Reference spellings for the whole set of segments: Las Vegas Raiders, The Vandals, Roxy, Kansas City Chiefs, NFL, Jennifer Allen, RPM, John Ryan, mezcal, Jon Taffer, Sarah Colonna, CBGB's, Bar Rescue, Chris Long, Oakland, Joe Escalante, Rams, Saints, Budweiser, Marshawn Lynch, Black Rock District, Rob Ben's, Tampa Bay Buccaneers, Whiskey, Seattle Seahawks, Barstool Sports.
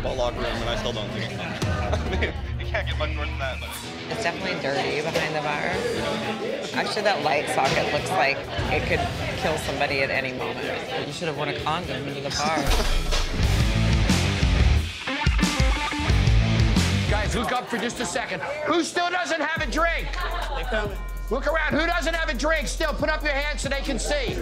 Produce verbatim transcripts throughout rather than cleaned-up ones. football locker room, and I still don't think it's fun. I mean, you can't get much worse than that, buddy. It's definitely dirty behind the bar. Actually, that light socket looks like it could kill somebody at any moment. You should have worn a condom into the bar. Guys, look up for just a second. Who still doesn't have a drink? Look around. Who doesn't have a drink still? Put up your hands so they can see. Okay,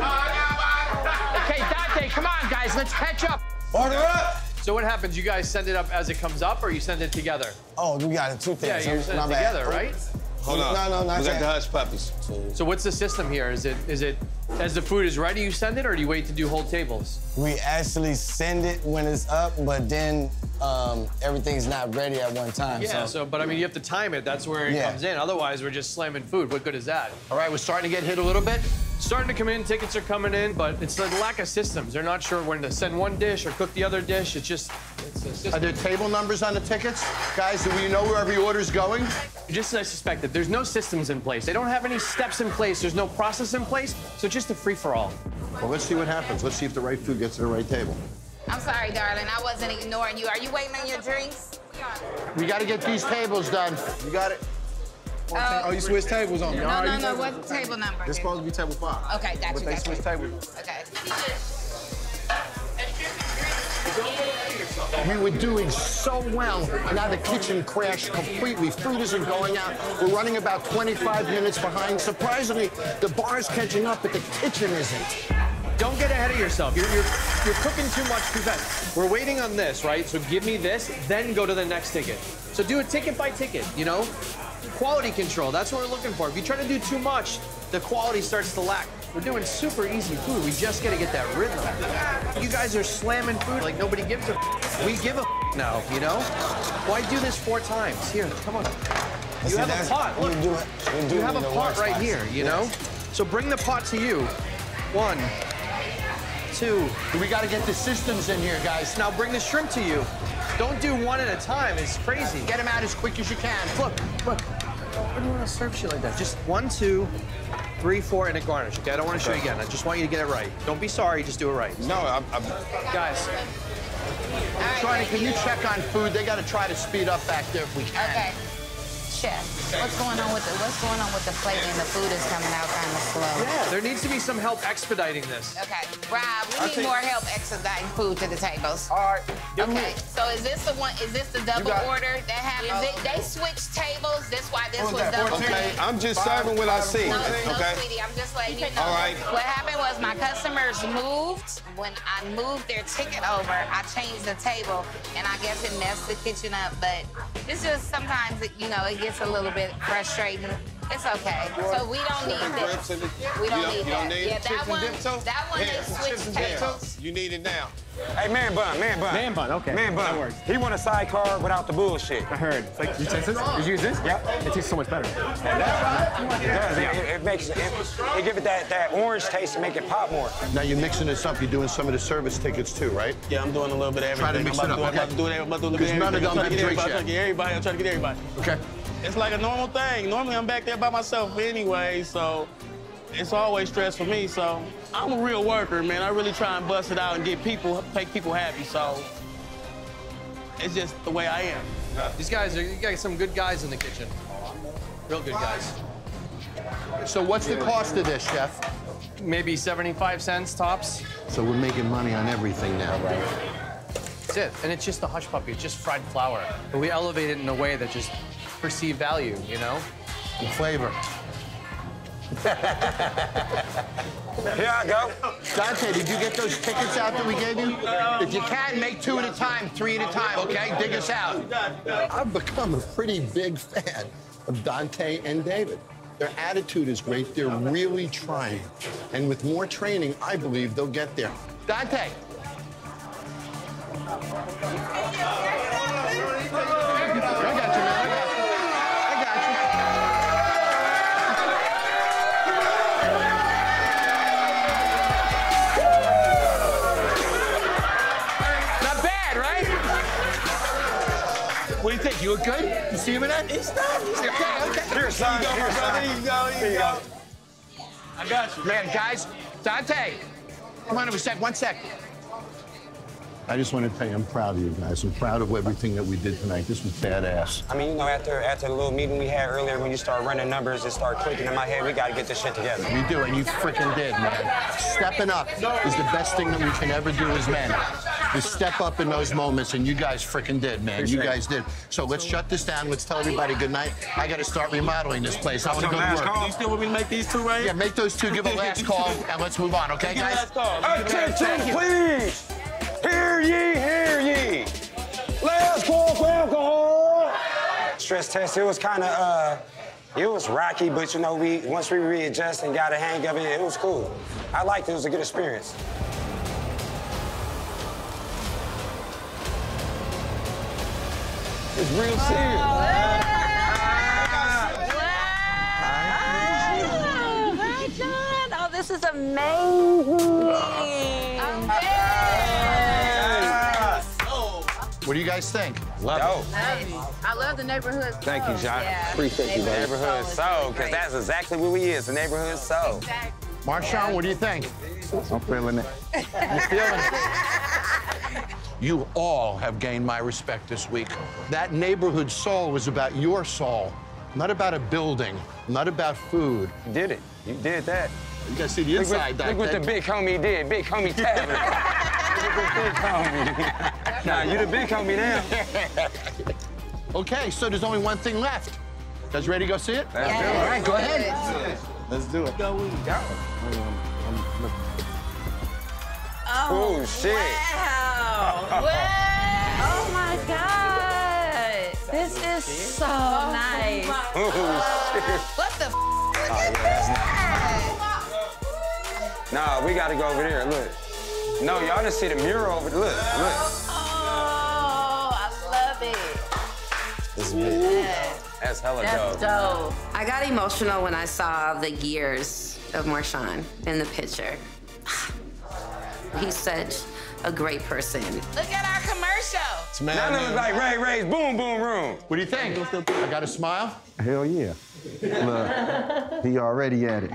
Dante, come on, guys. Let's catch up. Order up. So what happens? You guys send it up as it comes up, or you send it together? Oh, we got it. Two things. Yeah, you send it together, right? Hold on. No, no, not that. We got the hush puppies. So what's the system here? Is it, is it, as the food is ready, you send it, or do you wait to do whole tables? We actually send it when it's up, but then um, everything's not ready at one time. Yeah, so. so, but I mean, you have to time it. That's where it yeah. comes in. Otherwise, we're just slamming food. What good is that? All right, we're starting to get hit a little bit. Starting to come in, tickets are coming in, but it's the lack of systems. They're not sure when to send one dish or cook the other dish. It's just, it's a system. Are there table numbers on the tickets? Guys, do we know where every order's going? Just as I suspected, there's no systems in place. They don't have any steps in place. There's no process in place, so just a free-for-all. Well, let's see what happens. Let's see if the right food gets to the right table. I'm sorry, darling, I wasn't ignoring you. Are you waiting on your drinks? We gotta get these tables done. You got it. Uh, oh, you switched tables on me. No, no, no, what table number? It's supposed to be table five. Okay, gotcha, But they gotcha. switched tables. Okay. We were doing so well, now the kitchen crashed completely. Food isn't going out. We're running about twenty-five minutes behind. Surprisingly, the bar is catching up, but the kitchen isn't. Don't get ahead of yourself. You're, you're, you're cooking too much too fast. We're waiting on this, right? So give me this, then go to the next ticket. So do it ticket by ticket, you know? Quality control, that's what we're looking for. If you try to do too much, the quality starts to lack. We're doing super easy food. We just gotta get that rhythm. You guys are slamming food like nobody gives a f. We give a f now, you know? Why do this four times? Here, come on. You have a pot, look. You have a pot right here, you know? So bring the pot to you. One, two. We gotta get the systems in here, guys. Now bring the shrimp to you. Don't do one at a time, it's crazy. Get them out as quick as you can. Look, look, I don't want to serve shit like that. Just one, two, three, four, and a garnish, okay? I don't want to show you again. I just want you to get it right. Don't be sorry, just do it right. No, I'm... I'm... Guys. Right, Johnny, can you check on food? They got to try to speed up back there if we can. Okay. Chef, what's going on with the what's going on with the plating? The food is coming out kind of slow. Yeah, there needs to be some help expediting this. Okay, Rob, we I'll need more help expediting food to the tables. All right. Okay. So is this the one? Is this the double order that happened? Is it, they switched tables. That's why this was double. Okay. I'm just serving what I see. No, no, okay. sweetie, I'm just letting you know. All right. What happened was my customers moved. When I moved their ticket over, I changed the table, and I guess it messed the kitchen up. But it's just sometimes, it, you know, it gets It's a little bit frustrating. It's okay. So we don't need this. We don't need that. Yeah, that one, that one they switched tables. You need it now. Hey, man bun, man bun. Man bun, okay. Man bun. That works. He want a sidecar without the bullshit. I heard. It's like, you taste this? Did you use this? Yep. It tastes so much better. That's right. It does. Yeah. It, it makes it, it give it that, that orange taste and make it pop more. Now you're mixing this up. You're doing some of the service tickets too, right? Yeah, I'm doing a little bit of everything. Try to mix it up. I'm about to do it. I'm about to do it. Because none of them have drinks yet. I'm trying to get everybody. I'm trying to get everybody. Okay. It's like a normal thing. Normally, I'm back there by myself anyway, so it's always stress for me, so I'm a real worker, man. I really try and bust it out and get people, make people happy, so it's just the way I am. These guys, are, you got some good guys in the kitchen. Real good guys. So what's the cost of this, chef? Maybe seventy-five cents tops. So we're making money on everything now, right? That's it, and it's just the hush puppy. It's just fried flour, but we elevate it in a way that just perceived value, you know? The flavor. Here I go. Dante, did you get those tickets out that we gave you? If you can, make two at a time, three at a time, okay? Dig us out. I've become a pretty big fan of Dante and David. Their attitude is great. They're really trying. And with more training, I believe they'll get there. Dante. I got you, man. What do you think? You look good? You see him in that? It's not. He's okay. Okay. Here, son. Here, go, son. Here you go. Here you go. I got you. Man, guys, Dante. Come on over a sec. One sec. I just want to tell you, I'm proud of you guys. I'm proud of everything that we did tonight. This was badass. I mean, you know, after after the little meeting we had earlier, when you start running numbers, it started clicking in my head. We got to get this shit together. We do, and you freaking did, man. Stepping up is the best thing that we can ever do as men. To step up in those moments, and you guys freaking did, man. Appreciate you guys did. So let's shut this down. Let's tell everybody good night. I got to start remodeling this place. I want to go to work. Call. You still want me to make these two right? Yeah, make those two. Give a last call, and let's move on, okay, guys? Attention, please. Hear ye, hear ye. Last call for alcohol. Stress test. It was kind of, uh, it was rocky, but you know, we once we readjust and got a hang of it, it was cool. I liked it. It was a good experience. It's real serious. Wow. Wow. Wow. Wow. John. Oh, this is amazing. Amazing. What do you guys think? Love it. Love it. I love the neighborhood soul. Thank you, John. Yeah. Appreciate you, man. Neighborhood soul, because that's exactly what we is, the neighborhood soul. Exactly. Marshawn, what do you think? I'm feeling it. You feeling it? You all have gained my respect this week. That neighborhood soul was about your soul, not about a building, not about food. You did it. You did that. You guys see the look inside. What, that, look that, what that. The big homie did. Big homie Tavern. Look at the big homie. Nah, you the big homie now. Okay, so there's only one thing left. You guys ready to go see it? Yeah. Yeah. All right, go ahead. Let's do it. Go, we go. Oh, oh shit. Wow. Wow. Oh, my God. This is so oh, nice. Oh, shit. What the f? Oh, look at yeah. this. Nah, we got to go over there. Look. No, y'all didn't see the mural over there. Look, look. Oh, I love it. This is big. Yeah. That's hella dope. That's dope. I got emotional when I saw the years of Marshawn in the picture. He's such a great person. Look at our commercial. It's mad, now it looks like Ray Ray's Boom Boom Room. What do you think? I got a smile? Hell yeah. Look, he already at it.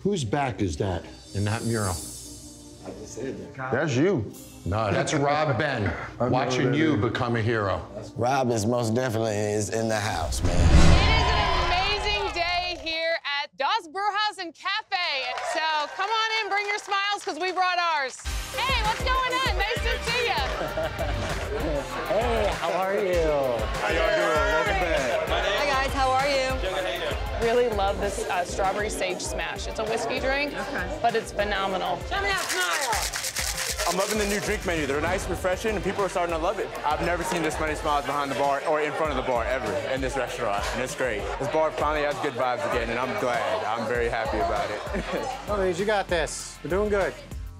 Whose back is that in that mural? I just said that. That's you. No, that's Rob Ben, watching you become a hero. Rob is most definitely is in the house, man. It is an amazing day here at Das Brewhouse and Cafe. So come on in, bring your smiles, because we brought ours. Hey, what's going on? Nice to see you. Hey, how are you? How y'all doing? Welcome back. Hi, guys. How are you? Really love this uh, strawberry sage smash. It's a whiskey drink, okay, but it's phenomenal. Come out, smile. I'm loving the new drink menu. They're nice, refreshing, and people are starting to love it. I've never seen this many smiles behind the bar or in front of the bar ever in this restaurant, and it's great. This bar finally has good vibes again, and I'm glad. I'm very happy about it. Oh, you got this. We're doing good.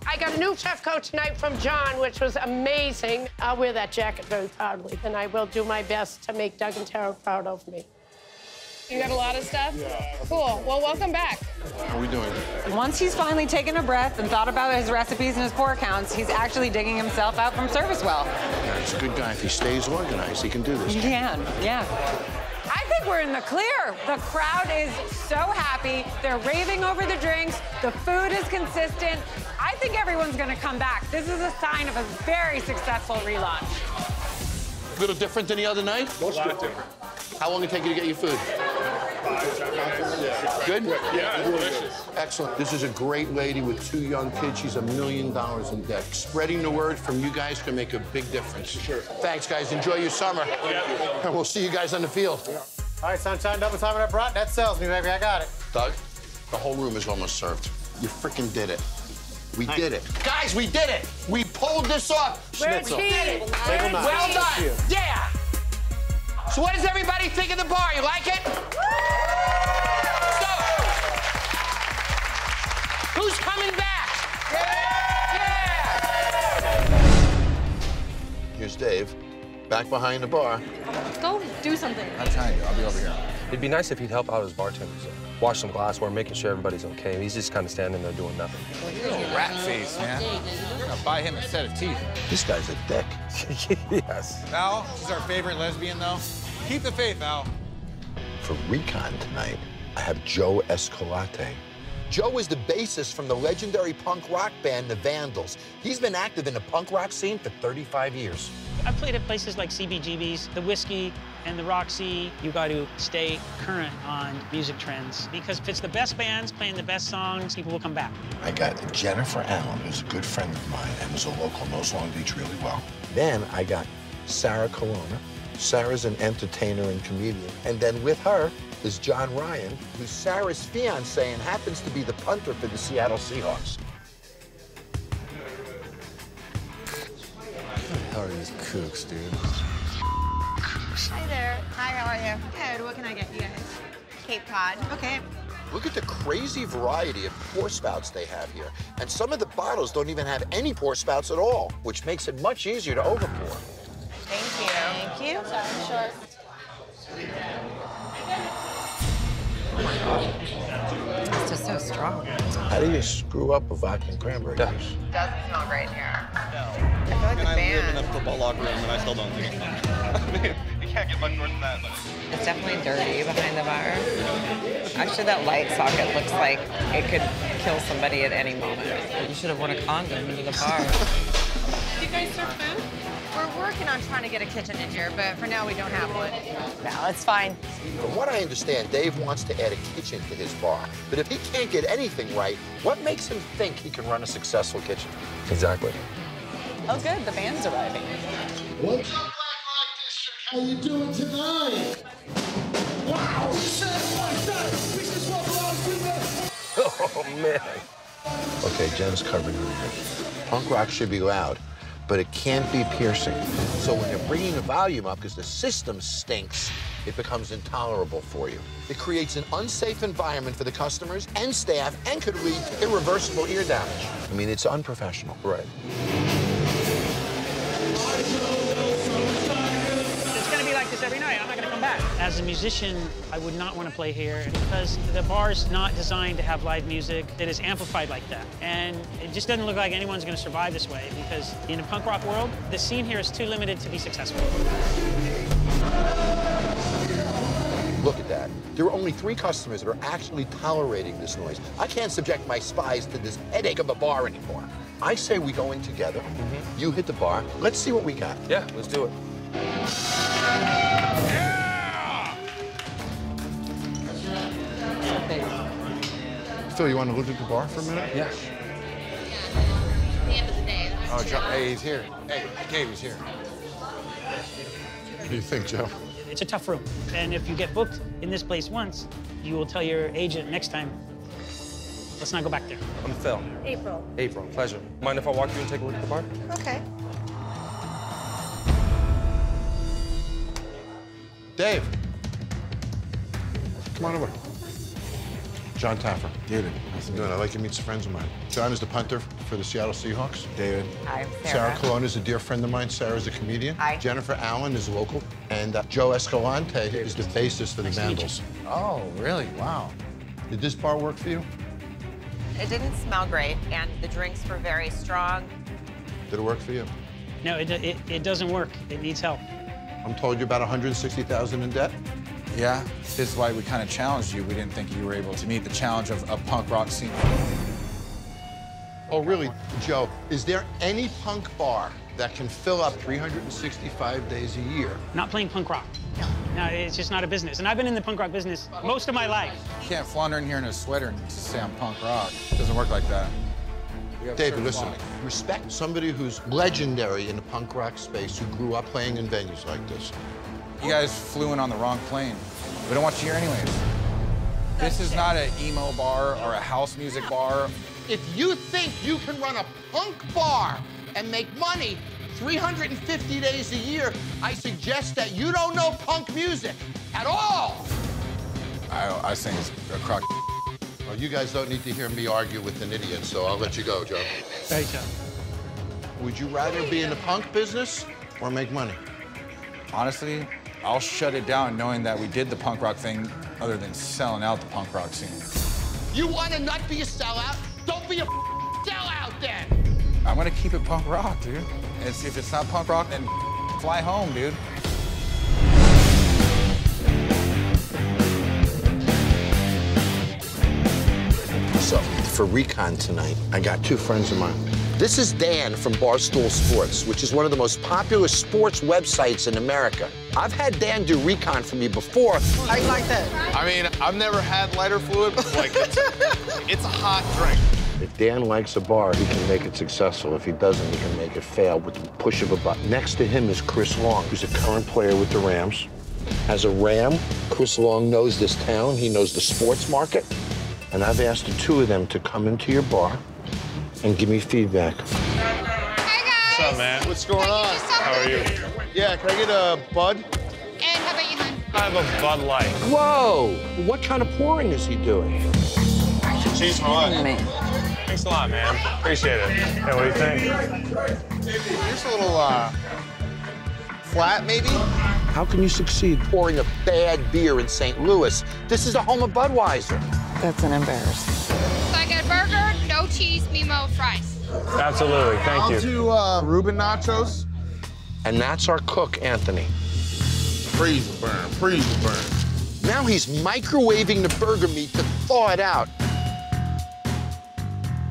I got a new chef coat tonight from John, which was amazing. I'll wear that jacket very proudly, and I will do my best to make Doug and Tara proud of me. You got a lot of stuff? Yeah. Cool. Well, welcome back. How are we doing? Once he's finally taken a breath and thought about his recipes and his pour counts, he's actually digging himself out from service well. Yeah, he's a good guy. If he stays organized, he can do this. He can, yeah. I think we're in the clear. The crowd is so happy. They're raving over the drinks. The food is consistent. I think everyone's going to come back. This is a sign of a very successful relaunch. A little different than the other night? Most different. How long did it take you to get your food? Good? Yeah, delicious. Excellent. This is a great lady with two young kids. She's a million dollars in debt. Spreading the word from you guys can make a big difference. Sure. Thanks, guys. Enjoy your summer. Yeah. And we'll see you guys on the field. Yeah. All right, sunshine, double time that brought. That sells me, baby. I got it. Doug, the whole room is almost served. You freaking did it. We Thank did it. You. Guys, we did it. We pulled this off. We're Schnitzel. We did it. Well, well done. Yeah. So what does everybody think of the bar? You like it? So, who's coming back? Yeah! Here's Dave, back behind the bar. Go do something. I'm trying to. I'll be over here. It'd be nice if he'd help out his bartenders. Wash some glassware, making sure everybody's okay. He's just kind of standing there doing nothing. He's a rat face, man. I'll buy him a set of teeth. This guy's a dick. Yes. Al, she's our favorite lesbian, though. Keep the faith, Al. For recon tonight, I have Joe Escalante. Joe is the bassist from the legendary punk rock band, The Vandals. He's been active in the punk rock scene for thirty-five years. I've played at places like C B G B's, the Whiskey, and the Roxy. You got to stay current on music trends, because if it's the best bands playing the best songs, people will come back. I got Jennifer Allen, who's a good friend of mine and is a local, knows Long Beach really well. Then I got Sarah Colonna. Sarah's an entertainer and comedian. And then with her is John Ryan, who's Sarah's fiancé and happens to be the punter for the Seattle Seahawks. How are these kooks, dude? Hi there. Hi, how are you? Good. What can I get you guys? Cape Cod. Okay. Look at the crazy variety of pour spouts they have here. And some of the bottles don't even have any pour spouts at all, which makes it much easier to overpour. Thank you. Thank you. Sorry, sure. It's just so strong. How do you screw up a vodka and cranberry juice? Doesn't smell great here. No. I feel like and I band. live in a football locker room, and I still don't think it's fun. I mean, you can't get much worse than that, but... It's definitely dirty behind the bar. Actually, that light socket looks like it could kill somebody at any moment. You should have worn a condom into the bar. Do you guys serve food? We're working on trying to get a kitchen in here, but for now we don't have one. No, it's fine. From what I understand, Dave wants to add a kitchen to his bar. But if he can't get anything right, what makes him think he can run a successful kitchen? Exactly. Oh, good. The band's arriving. What's up, Black Rock District? How you doing tonight? Wow! We said it like that! We just want to belong to them! Oh, man. Okay, Jen's covering her ears. Punk rock should be loud, but it can't be piercing. So when you're bringing the volume up, because the system stinks, it becomes intolerable for you. It creates an unsafe environment for the customers and staff and could lead to irreversible ear damage. I mean, it's unprofessional. Right. It's going to be like this every night. I'm not going to come back. As a musician, I would not want to play here because the bar's not designed to have live music that is amplified like that. And it just doesn't look like anyone's going to survive this way because in the punk rock world, the scene here is too limited to be successful. Look at that. There are only three customers that are actually tolerating this noise. I can't subject my spies to this headache of a bar anymore. I say we go in together. Mm-hmm. You hit the bar. Let's see what we got. Yeah, let's do it. Yeah! Phil, you want to look at the bar for a minute? Yeah. Yeah. The end of the day. Oh, Joe. Hey, he's here. Hey, Gabe's here. What do you think, Joe? It's a tough room. And if you get booked in this place once, you will tell your agent next time, let's not go back there. I'm Phil. April. April, pleasure. Mind if I walk you and take a look at the bar? Okay. Dave. Come on over. Jon Taffer. David. How's it doing? I like you meet some friends of mine. Jon is the punter for the Seattle Seahawks. David. I'm Sarah. Sarah Colonna is a dear friend of mine. Sarah is a comedian. Hi. Jennifer Allen is local. And uh, Joe Escalante David. is the bassist for the Vandals. Oh, really? Wow. Did this bar work for you? It didn't smell great, and the drinks were very strong. Did it work for you? No, it, it, it doesn't work. It needs help. I'm told you're about one hundred sixty thousand in debt. Yeah, this is why we kind of challenged you. We didn't think you were able to meet the challenge of a punk rock scene. Oh, really, Joe, is there any punk bar that can fill up three hundred sixty-five days a year? Not playing punk rock. No, it's just not a business. And I've been in the punk rock business most of my life. You can't flounder in here in a sweater and say I'm punk rock. It doesn't work like that. David, listen, respect somebody who's legendary in the punk rock space who grew up playing in venues like this. You guys flew in on the wrong plane. We don't want you here anyways. This is not an emo bar or a house music bar. If you think you can run a punk bar and make money three hundred fifty days a year, I suggest that you don't know punk music at all. I, I think it's a crock. Well, you guys don't need to hear me argue with an idiot, so I'll let you go, Joe. Thanks, Joe. Would you rather be in the punk business or make money? Honestly, I'll shut it down knowing that we did the punk rock thing other than selling out the punk rock scene. You want to not be a sellout? Don't be a sellout then! I'm going to keep it punk rock, dude. It's, if it's not punk rock, then fly home, dude. So for recon tonight, I got two friends of mine. This is Dan from Barstool Sports, which is one of the most popular sports websites in America. I've had Dan do recon for me before. How do you like that? I mean, I've never had lighter fluid, but like, it's, it's a hot drink. If Dan likes a bar, he can make it successful. If he doesn't, he can make it fail with the push of a button. Next to him is Chris Long, who's a current player with the Rams. As a Ram, Chris Long knows this town. He knows the sports market. And I've asked the two of them to come into your bar and give me feedback. Hey, guys. What's up, man? What's going on? How are you? Yeah, can I get a Bud? And how about you, hon? I have a Bud Light. Whoa! What kind of pouring is he doing? Cheese for what? Thanks a lot, man. Appreciate it. Hey, what do you think? Just a little, uh, flat, maybe? How can you succeed pouring a bad beer in Saint Louis? This is the home of Budweiser. That's an embarrassment. So I get a burger, no cheese, mimo, fries. Absolutely, thank you. I'll do, uh, Reuben nachos. And that's our cook, Anthony. Freeze the burn, freeze the burn. Now he's microwaving the burger meat to thaw it out.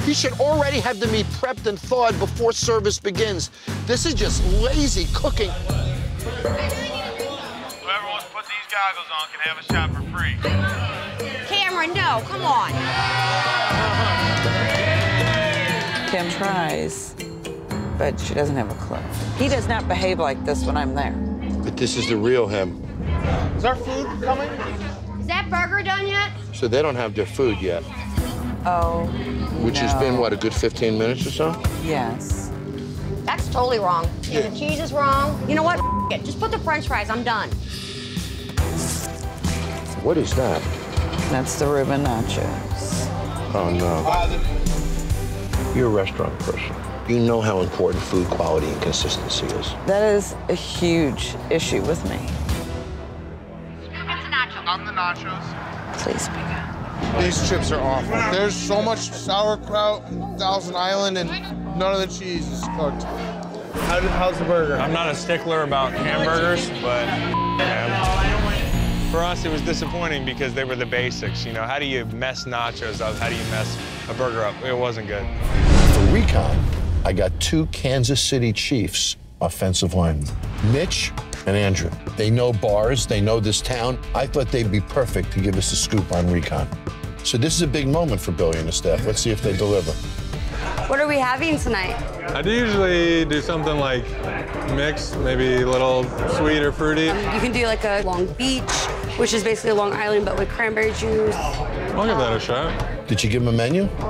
He should already have the meat prepped and thawed before service begins. This is just lazy cooking. Whoever wants to put these goggles on can have a shot for free. Cameron, no, come on. Kim tries, but she doesn't have a clue. He does not behave like this when I'm there. But this is the real him. Is our food coming? Is that burger done yet? So they don't have their food yet. Oh, Which no. has been, what, a good fifteen minutes or so? Yes. That's totally wrong. Yeah. The cheese is wrong. You know what? F it. Just put the french fries. I'm done. What is that? That's the Reuben nachos. Oh, no. You're a restaurant person. You know how important food quality and consistency is. That is a huge issue with me. It's a nacho. I'm the nachos. Please pick up. These chips are awful. There's so much sauerkraut and Thousand Island, and none of the cheese is cooked. How did, how's the burger? I'm not a stickler about hamburgers, but yeah. For us, it was disappointing because they were the basics. You know, how do you mess nachos up? How do you mess a burger up? It wasn't good. For recon, I got two Kansas City Chiefs offensive linemen, Mitch and Andrew. They know bars, they know this town. I thought they'd be perfect to give us a scoop on recon. So this is a big moment for Billy and his staff. Let's see if they deliver. What are we having tonight? I do usually do something like mixed, maybe a little sweet or fruity. Um, you can do like a Long Beach, which is basically a Long Island, but with cranberry juice. I'll give that a shot. Did you give them a menu? I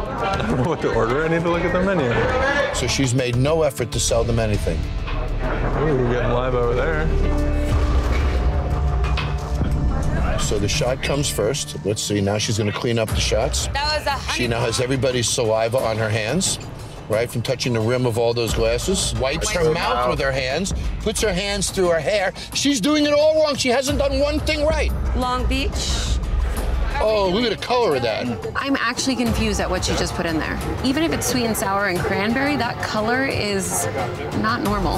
don't know what to order. I need to look at the menu. So she's made no effort to sell them anything. Ooh, we're getting live over there. So the shot comes first. Let's see, now she's gonna clean up the shots. That was a hundred. She now has everybody's saliva on her hands, right, from touching the rim of all those glasses. Wipes her mouth with her hands, puts her hands through her hair. She's doing it all wrong. She hasn't done one thing right. Long Beach. Oh, look at the color of that. I'm actually confused at what you just put in there. Even if it's sweet and sour and cranberry, that color is not normal.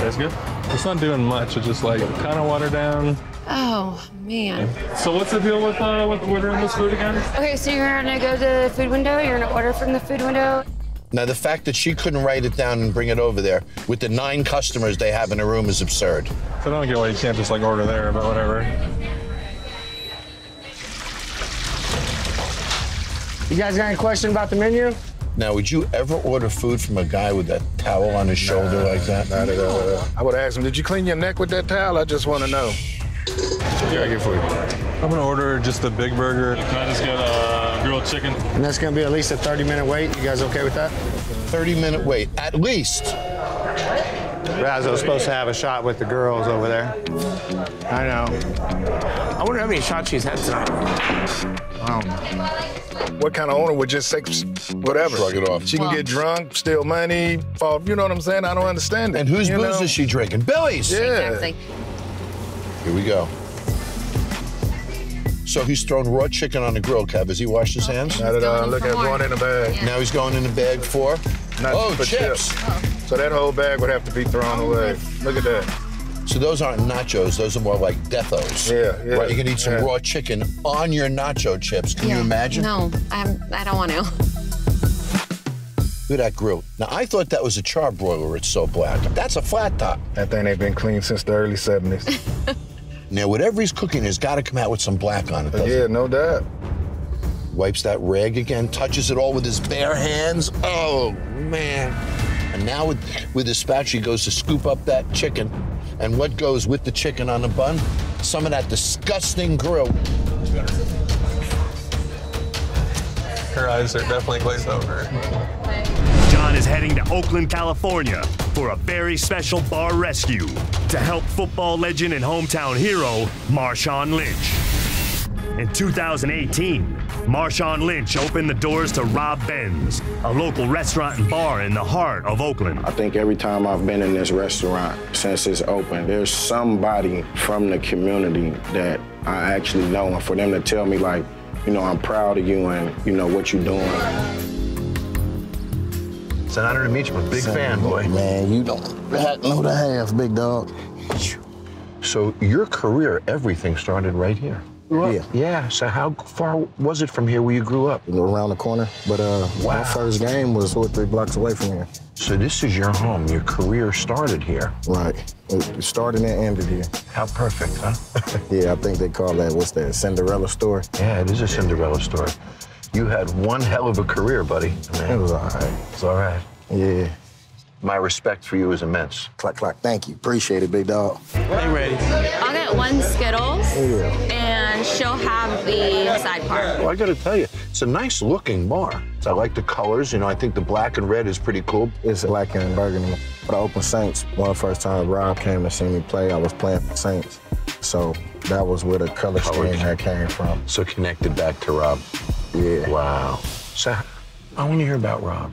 That's good. It's not doing much. It's just like kind of watered down. Oh, man. So what's the deal with, uh, with ordering this food again? Okay, so you're going to go to the food window. You're going to order from the food window. Now, the fact that she couldn't write it down and bring it over there with the nine customers they have in her room is absurd. So I don't get why you can't just, like, order there, but whatever. You guys got any question about the menu? Now, would you ever order food from a guy with that towel on his nah, shoulder like that? Not at all. I would ask him, did you clean your neck with that towel? I just want to know. Here, I get for you. I'm going to order just the big burger. Can I just get a grilled chicken? And that's going to be at least a thirty minute wait. You guys okay with that? thirty minute wait, at least. Razzo's supposed to have a shot with the girls over there. I know. I wonder how many shots she's had tonight. I don't know. What kind of owner would just say whatever? Shrug it off. She can well, get drunk, steal money, fall, you know what I'm saying? I don't understand it. And whose booze is she drinking? Billy's. Yeah. Exactly. Here we go. So he's thrown raw chicken on the grill, Kev. Has he washed his hands? Not at all. Look at one in the bag. Yeah. Now he's going in the bag for? Not oh, for chips. chips. Oh. So that whole bag would have to be thrown away. Look at that. So those aren't nachos, those are more like dethos. Yeah, yeah. Right? You can eat some yeah. raw chicken on your nacho chips. Can yeah. you imagine? No, I'm, I don't want to. Look at that grill. Now, I thought that was a charbroiler, it's so black. That's a flat top. That thing ain't been clean since the early seventies. Now, whatever he's cooking has got to come out with some black on it, doesn't Yeah, it? no doubt. Wipes that rag again, touches it all with his bare hands. Oh, man. And now with, with his spatula, he goes to scoop up that chicken. And what goes with the chicken on the bun? Some of that disgusting grill. Her eyes are definitely glazed over. John is heading to Oakland, California for a very special bar rescue to help football legend and hometown hero, Marshawn Lynch. In two thousand eighteen, Marshawn Lynch opened the doors to Rob Ben's, a local restaurant and bar in the heart of Oakland. I think every time I've been in this restaurant since it's opened, there's somebody from the community that I actually know, and for them to tell me, like, you know, I'm proud of you and, you know, what you're doing. It's an honor to meet you. I'm a big Same fan, boy. Man, you don't know the half, big dog. So your career, everything started right here. Yeah. yeah, so how far was it from here where you grew up? Around the corner, but uh, wow. my first game was two or three blocks away from here. So this is your home, your career started here. Right, it started and ended here. How perfect, huh? Yeah, I think they call that, what's that, Cinderella story? Yeah, it is a Cinderella story. You had one hell of a career, buddy. Man. It was all right. It was all right. Yeah. My respect for you is immense. Clack, clack, thank you. Appreciate it, big dog. Hey, Ray. I'll get one Skittles, yeah. and she'll have the side part. Well, I gotta tell you, it's a nice looking bar. I like the colors, you know, I think the black and red is pretty cool. It's black and burgundy. But I opened Saints. One of the first time Rob came to see me play, I was playing for Saints. So that was where the color scheme I came from. So connected back to Rob. Yeah. Wow. So I wanna hear about Rob.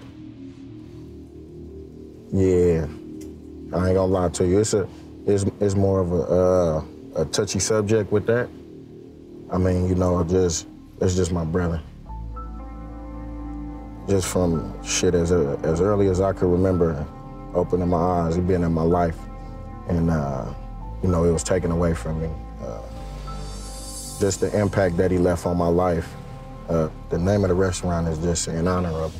Yeah, I ain't gonna lie to you. It's a, it's, it's more of a, uh, a touchy subject with that. I mean, you know, just it's just my brother. Just from shit as a, as early as I could remember, opening my eyes, he been in my life, and uh, you know, it was taken away from me. Uh, just the impact that he left on my life. Uh, the name of the restaurant is just in honor of him.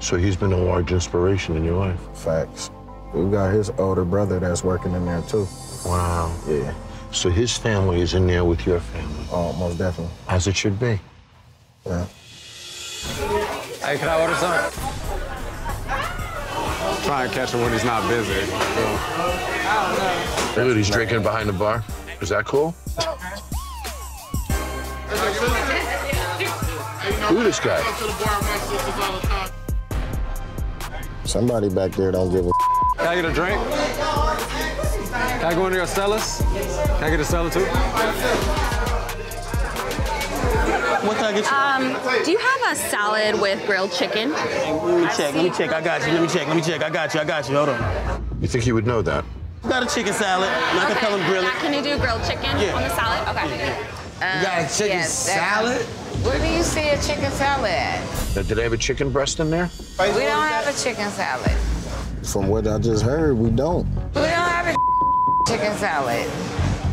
So he's been a large inspiration in your life. Facts. We've got his older brother that's working in there too. Wow. Yeah. So his family is in there with your family. Oh, most definitely. As it should be. Yeah. Hey, can I order something? Try and catch him when he's not busy. You know. Dude, he's drinking behind the bar. Is that cool? Who this guy? Somebody back there don't give a Can I get a drink? Can I go into your cellars? Can I get a cellar too? What can I get you? Um, do you have a salad with grilled chicken? Let me check, let me check, I got you, let me check, let me check, I got you, I got you, hold on. You think you would know that? You got a chicken salad, and okay. I can tell him grill it. Now, can you do grilled chicken yeah. on the salad? Okay. Yeah. You got a chicken um, salad? Yes, where do you see a chicken salad at? Now, did they have a chicken breast in there? We don't have a chicken salad. From what I just heard, we don't. We don't have a chicken salad.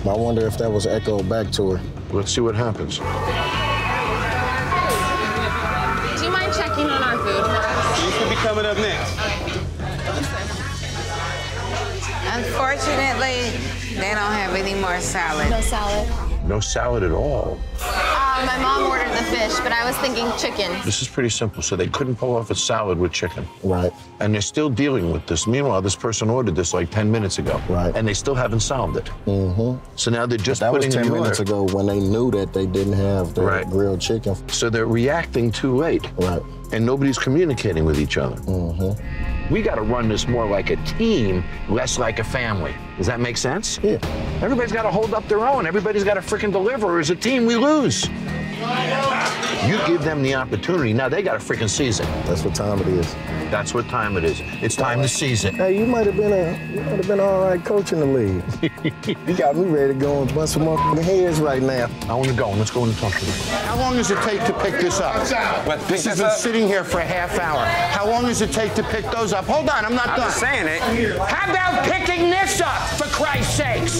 I wonder if that was echoed back to her. Let's see what happens. Do you mind checking on our food for us? You should be coming up next. Unfortunately, they don't have any more salad. No salad? No salad at all. My mom ordered the fish, but I was thinking chicken. This is pretty simple. So they couldn't pull off a salad with chicken. Right. And they're still dealing with this. Meanwhile, this person ordered this like ten minutes ago. Right. And they still haven't solved it. Mm-hmm. So now they're just putting it in the order. That was ten minutes ago when they knew that they didn't have the right. grilled chicken. So they're reacting too late. Right. And nobody's communicating with each other. Mm-hmm. We got to run this more like a team, less like a family. Does that make sense? Yeah. Everybody's got to hold up their own. Everybody's got to freaking deliver. As a team, we lose. You give them the opportunity. Now they got a freaking season. That's what time it is. That's what time it is. It's time to seize it. Hey, you might have been a, you might have been an all right coach in the league. You got me ready to go and bust some motherfucking heads right now. I want to go. Let's go and talk to you. How long does it take to pick this up? What, pick this has been up? Sitting here for a half hour. How long does it take to pick those up? Hold on, I'm not I'm done. I'm saying it. How about picking this up, for Christ's sakes?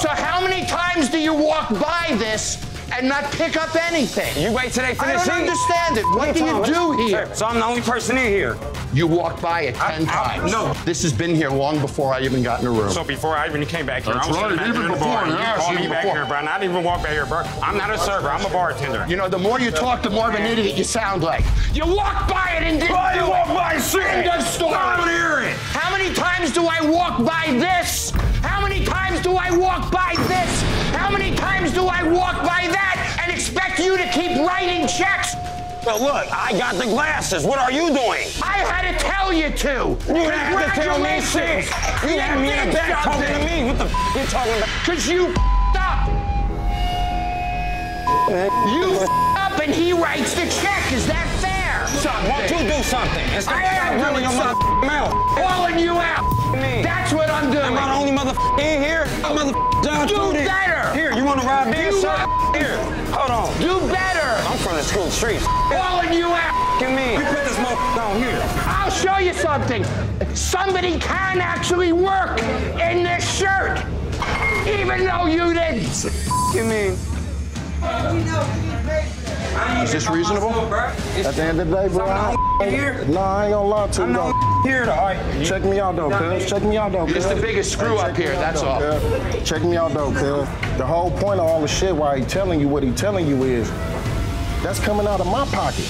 So how many times do you walk by this and not pick up anything? You wait till they finish. I don't understand it. What do you do here? So I'm the only person in here. You walked by it ten times. No. This has been here long before I even got in the room. So before I even came back here, I was even before you called me back here, bro. Not even walk back here, bro. I'm not a server. I'm a bartender. You know, the more you talk, the more of an idiot you sound like. You walked by it and didn't do it. You walked by it. End of story. I don't hear it. How many times do I walk by this? How many times do I walk by this? How many times do I walk by that and expect you to keep writing checks? Well, look, I got the glasses. What are you doing? I had to tell you to. You had to tell me shit. You had me in the back talking to me. What the f*** you talking about? Because you f***ed up. You f***ed up and he writes the check. Is that fair? Something. Why don't you do something? I am doing something. Calling you out. Me. That's what I'm doing. Am I the only motherfucker in here? I'm motherfucker down to this. Do better. Here, you want to rob me? Sir? Here, hold on. Do better. I'm from the school streets. Calling you out. You mean? You put this motherfucker down here. I'll show you something. Somebody can actually work in this shirt, even though you didn't. You mean? Is this reasonable? At the end of the day, bro, I ain't here. No, I ain't gonna lie to you, though. Here, all right. Check me out, though, cuz. Check me out, though, cuz. It's the biggest screw up here, that's all. Check me out, though, cuz. The whole point of all the shit, why he telling you what he telling you is, that's coming out of my pocket.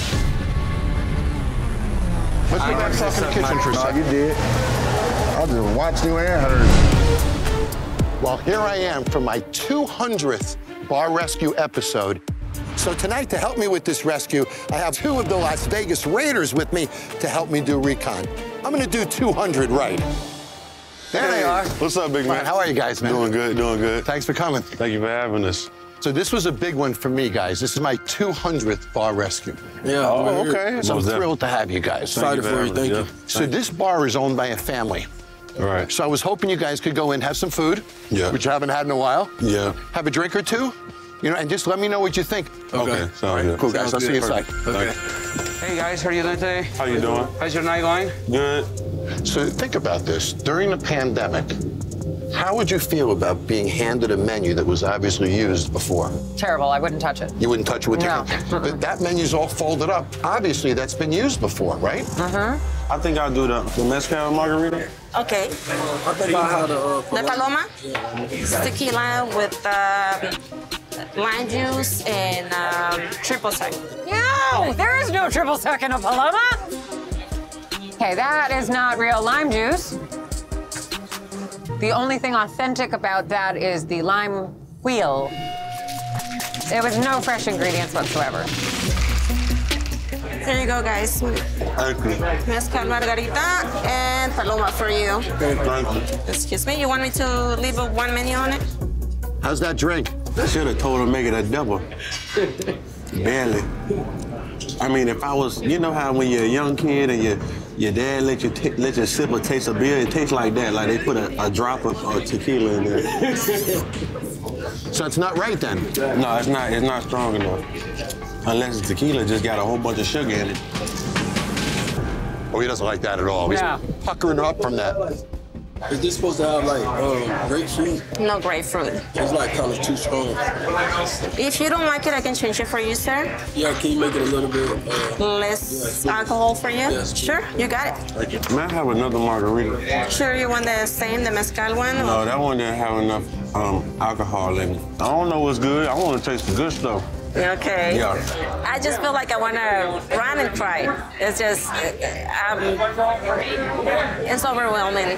Let's put that stuff in the kitchen for a second. You did. I just watched you and heard. Well, here I am for my two hundredth Bar Rescue episode. So tonight, to help me with this rescue, I have two of the Las Vegas Raiders with me to help me do recon. I'm gonna do two hundred right. There hey, they are. What's up, big man? Right, how are you guys, man? Doing good, doing good. Thanks for coming. Thank you for having us. So this was a big one for me, guys. This is my two hundredth bar rescue. Yeah. Oh, okay. So I'm thrilled to have you guys. Excited for you, thank you. So this bar is owned by a family. All right. So I was hoping you guys could go in, have some food, yeah, which I haven't had in a while. Yeah. Have a drink or two. You know, and just let me know what you think. Okay. Okay. All right. Cool, guys. Sounds I'll see you inside. Okay. Hey, guys. How are you doing today? How you doing? How's your night going? Good. So think about this. During the pandemic, how would you feel about being handed a menu that was obviously used before? Terrible. I wouldn't touch it. You wouldn't touch it with no. your But that menu's all folded up. Obviously, that's been used before, right? Mm-hmm. I think I'll do the, the mezcal margarita. Okay. I think I'll have the... Uh, the paloma? Yeah. Tequila with... Uh, lime juice and um, triple sec. No, there is no triple sec in a paloma. Okay, that is not real lime juice. The only thing authentic about that is the lime wheel. It was no fresh ingredients whatsoever. There you go, guys. Thank you. Mezcal margarita and paloma for you. Thank you. Excuse me, you want me to leave a one menu on it? How's that drink? I should have told her to make it a double. Barely. I mean, if I was, you know how when you're a young kid and your your dad let you t let your sipper taste a beer, it tastes like that, like they put a, a drop of uh, tequila in there. So it's not right then? No, it's not. It's not strong enough. Unless the tequila just got a whole bunch of sugar in it. Oh, he doesn't like that at all. Yeah. He's puckering up from that. Is this supposed to have, like, um, grapefruit? No grapefruit. It's, like, kind of too strong. If you don't like it, I can change it for you, sir. Yeah, can you make it a little bit... Uh, Less yeah, alcohol for you? Yes. Sure, you got it. Thank you. May I have another margarita? Sure, you want the same, the mezcal one? No, or? That one didn't have enough um, alcohol in it. I don't know what's good. I want to taste the good stuff. Okay. Yeah. I just feel like I want to run and cry. It's just, um, it's overwhelming.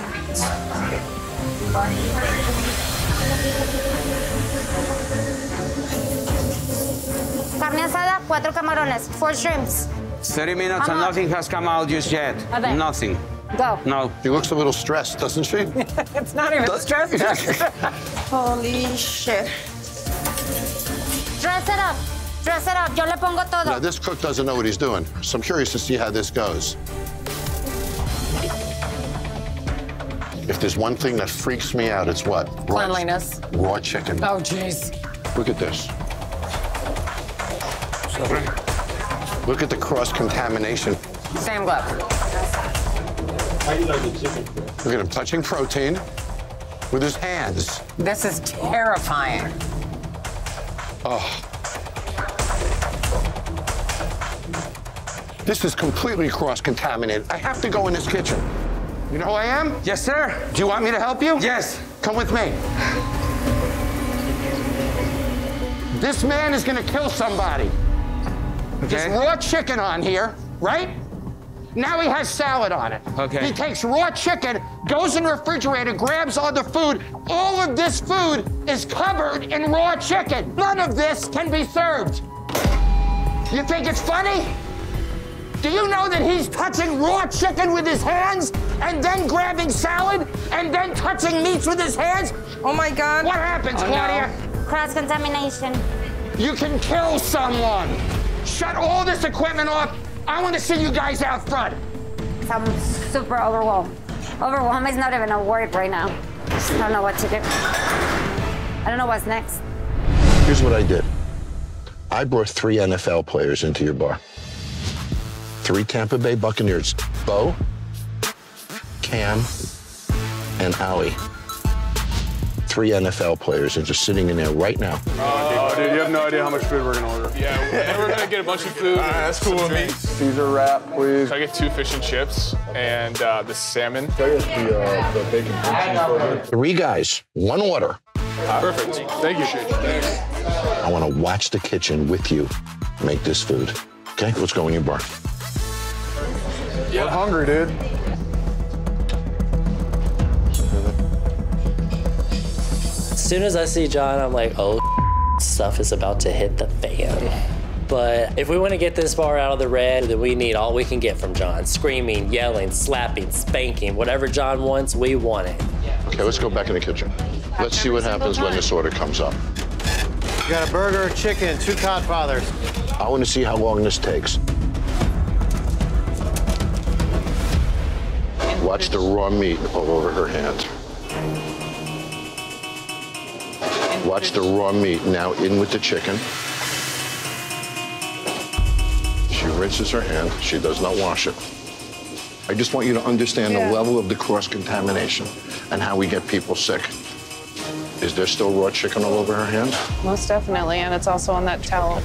Carne asada, cuatro camarones, four shrimps. thirty minutes and nothing has come out just yet. Nothing. Go. No. She looks a little stressed, doesn't she? It's not even stressed. Holy shit. Dress it up. Dress it up. Yo le pongo todo. Now, this cook doesn't know what he's doing, so I'm curious to see how this goes. If there's one thing that freaks me out, it's what? Cleanliness. Raw, raw chicken. Oh, jeez. Look at this. Look at the cross-contamination. Sam glove. How do you like the chicken? Look at him touching protein with his hands. This is terrifying. Oh. This is completely cross-contaminated. I have to go in this kitchen. You know who I am? Yes, sir. Do you want me to help you? Yes. Come with me. This man is gonna kill somebody. Okay. There's raw chicken on here, right? Now he has salad on it. Okay. He takes raw chicken, goes in the refrigerator, grabs all the food. All of this food is covered in raw chicken. None of this can be served. You think it's funny? Do you know that he's touching raw chicken with his hands and then grabbing salad and then touching meats with his hands? Oh, my God. What happens, oh, Claudia? No. Cross-contamination. You can kill someone. Shut all this equipment off. I want to see you guys out front. I'm super overwhelmed. Overwhelmed is not even a word right now. I don't know what to do. I don't know what's next. Here's what I did. I brought three N F L players into your bar. Three Tampa Bay Buccaneers, Bo, Cam, and Howie. Three N F L players are just sitting in there right now. Oh, dude, you have no idea how much food we're gonna order. Yeah, and we're gonna get a bunch of food. All right, that's cool with me. Caesar wrap, please. So I get two fish and chips and uh, the salmon. I get the, uh, the bacon cheeseburger. Three guys, one order. Perfect. Thank you. Thanks. I want to watch the kitchen with you make this food. Okay, let's go in your bar. Yeah. I'm hungry, dude. As soon as I see John, I'm like, oh, stuff is about to hit the fan. But if we want to get this bar out of the red, then we need all we can get from John. Screaming, yelling, slapping, spanking, whatever John wants, we want it. Okay, let's go back in the kitchen. Let's see what happens when this order comes up. You got a burger, a chicken, two Codfathers. I want to see how long this takes. Watch the raw meat all over her hand. Watch the raw meat now in with the chicken. She rinses her hand. She does not wash it. I just want you to understand yeah. the level of the cross-contamination and how we get people sick. Is there still raw chicken all over her hand? Most definitely, and it's also on that towel.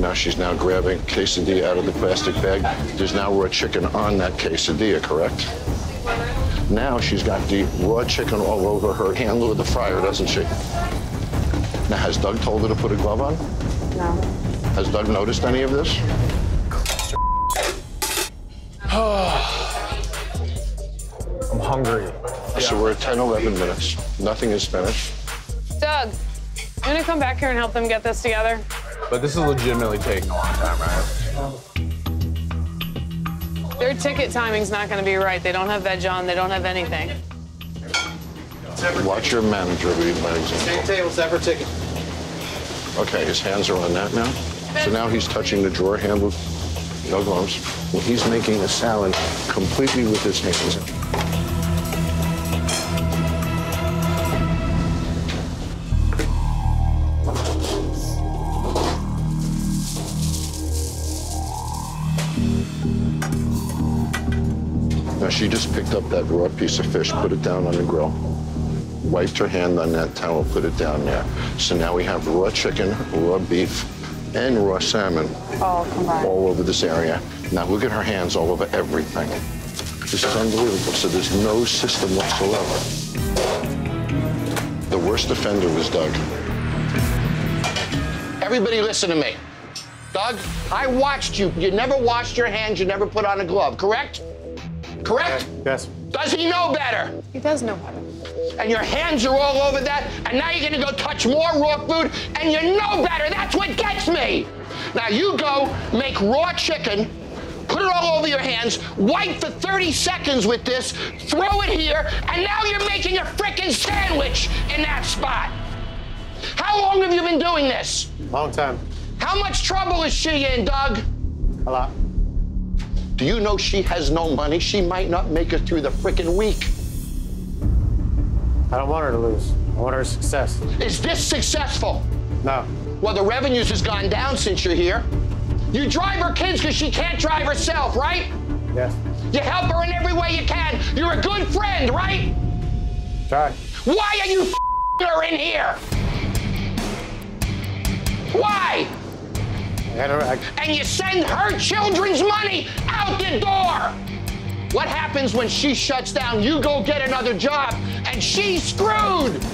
Now she's now grabbing quesadilla out of the plastic bag. There's now raw chicken on that quesadilla, correct? Now she's got the raw chicken all over her handle of the fryer, doesn't she? Now, has Doug told her to put a glove on? No. Has Doug noticed any of this? I'm hungry. So we're at ten, eleven minutes. Nothing is finished. Doug, you want to come back here and help them get this together? But this is legitimately taking a long time, right? Their ticket timing's not going to be right. They don't have veg on. They don't have anything. Watch your manager lead by example. Same table, separate ticket. Okay, his hands are on that now. So now he's touching the drawer handle. No gloves. Well, he's making the salad completely with his hands. She just picked up that raw piece of fish, put it down on the grill, wiped her hand on that towel, put it down there. So now we have raw chicken, raw beef, and raw salmon oh, all over this area. Now look at her hands all over everything. This is unbelievable. So there's no system whatsoever. The worst offender was Doug. Everybody listen to me. Doug, I watched you. You never washed your hands. You never put on a glove, correct? Correct? Yes. Does he know better? He does know better. And your hands are all over that, and now you're gonna go touch more raw food, and you know better. That's what gets me. Now you go make raw chicken, put it all over your hands, wipe for thirty seconds with this, throw it here, and now you're making a frickin' sandwich in that spot. How long have you been doing this? Long time. How much trouble is she in, Doug? A lot. Do you know she has no money? She might not make it through the frickin' week. I don't want her to lose. I want her success. Is this successful? No. Well, the revenues has gone down since you're here. You drive her kids because she can't drive herself, right? Yes. You help her in every way you can. You're a good friend, right? Try. Why are you f***ing her in here? Why? And you send her children's money out the door. What happens when she shuts down? You go get another job, and she's screwed.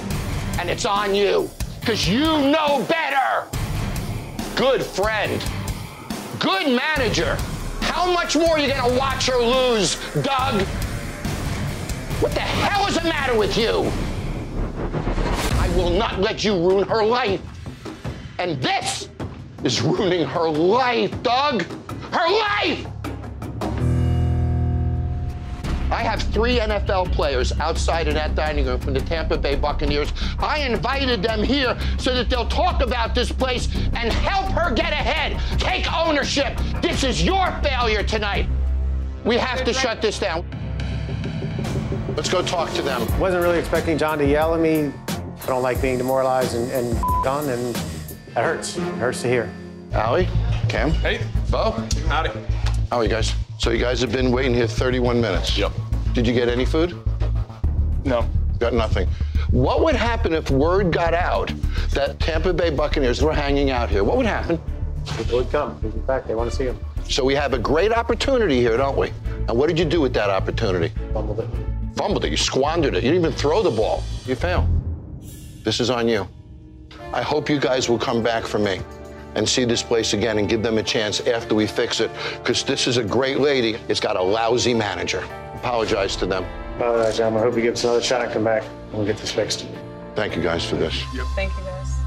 And it's on you, because you know better. Good friend. Good manager. How much more are you going to watch her lose, Doug? What the hell is the matter with you? I will not let you ruin her life. And this is ruining her life, Doug. Her life! I have three N F L players outside in that dining room from the Tampa Bay Buccaneers. I invited them here so that they'll talk about this place and help her get ahead. Take ownership. This is your failure tonight. We have to shut this down. Let's go talk to them. I wasn't really expecting John to yell at me. I don't like being demoralized and, and done, and that hurts. It hurts to hear. Allie, Cam. Hey. Bo. Howdy. How are you guys? So you guys have been waiting here thirty-one minutes. Yep. Did you get any food? No. Got nothing. What would happen if word got out that Tampa Bay Buccaneers were hanging out here? What would happen? People would come. In fact, they want to see them. So we have a great opportunity here, don't we? And what did you do with that opportunity? Fumbled it. Fumbled it. You squandered it. You didn't even throw the ball. You failed. This is on you. I hope you guys will come back for me and see this place again and give them a chance after we fix it, because this is a great lady. It's got a lousy manager. Apologize to them. Apologize, John. I hope he gives us another shot and come back and we'll get this fixed. Thank you guys for this. Yep. Thank you, guys.